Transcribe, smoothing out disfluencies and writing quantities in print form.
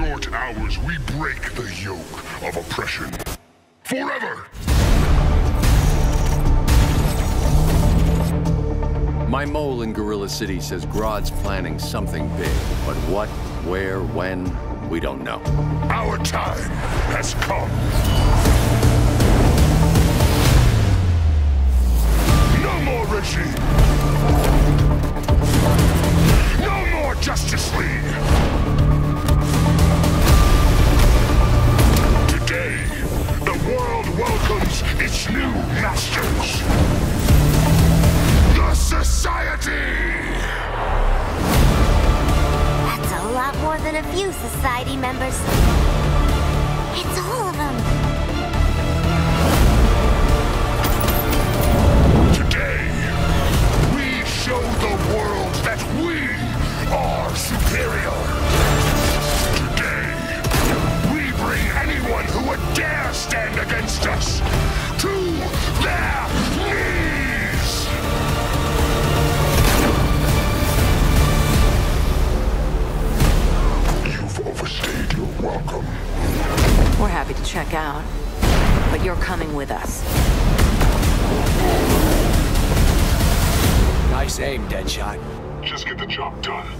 short hours, we break the yoke of oppression. Forever! My mole in Gorilla City says Grodd's planning something big, but what, where, when, we don't know. Our time has come. No more Richie. No more Justice League. Today, the world welcomes its new masters. Society! That's a lot more than a few society members. It's all of them. Today, we show the world that we are superior. Today, we bring anyone who would dare stand against us to their... Welcome. We're happy to check out, but you're coming with us. Nice aim, Deadshot. Just get the job done.